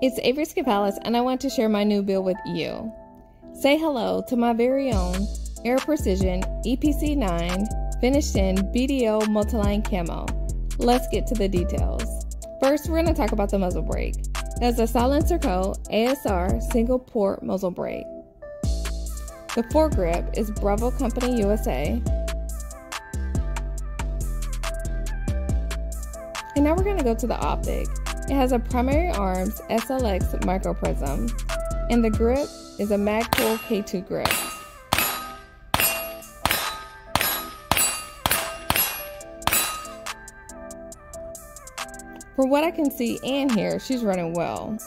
It's Avery Skipalis, and I want to share my new build with you. Say hello to my very own Air Precision EPC-9 finished in BDO Multiline Camo. Let's get to the details. First, we're going to talk about the muzzle brake. That's a silencer coat ASR Single Port Muzzle Brake. The foregrip is Bravo Company USA. And now we're going to go to the optic. It has a Primary Arms SLX micro prism, and the grip is a Magpul K2 grip. From what I can see and hear, she's running well.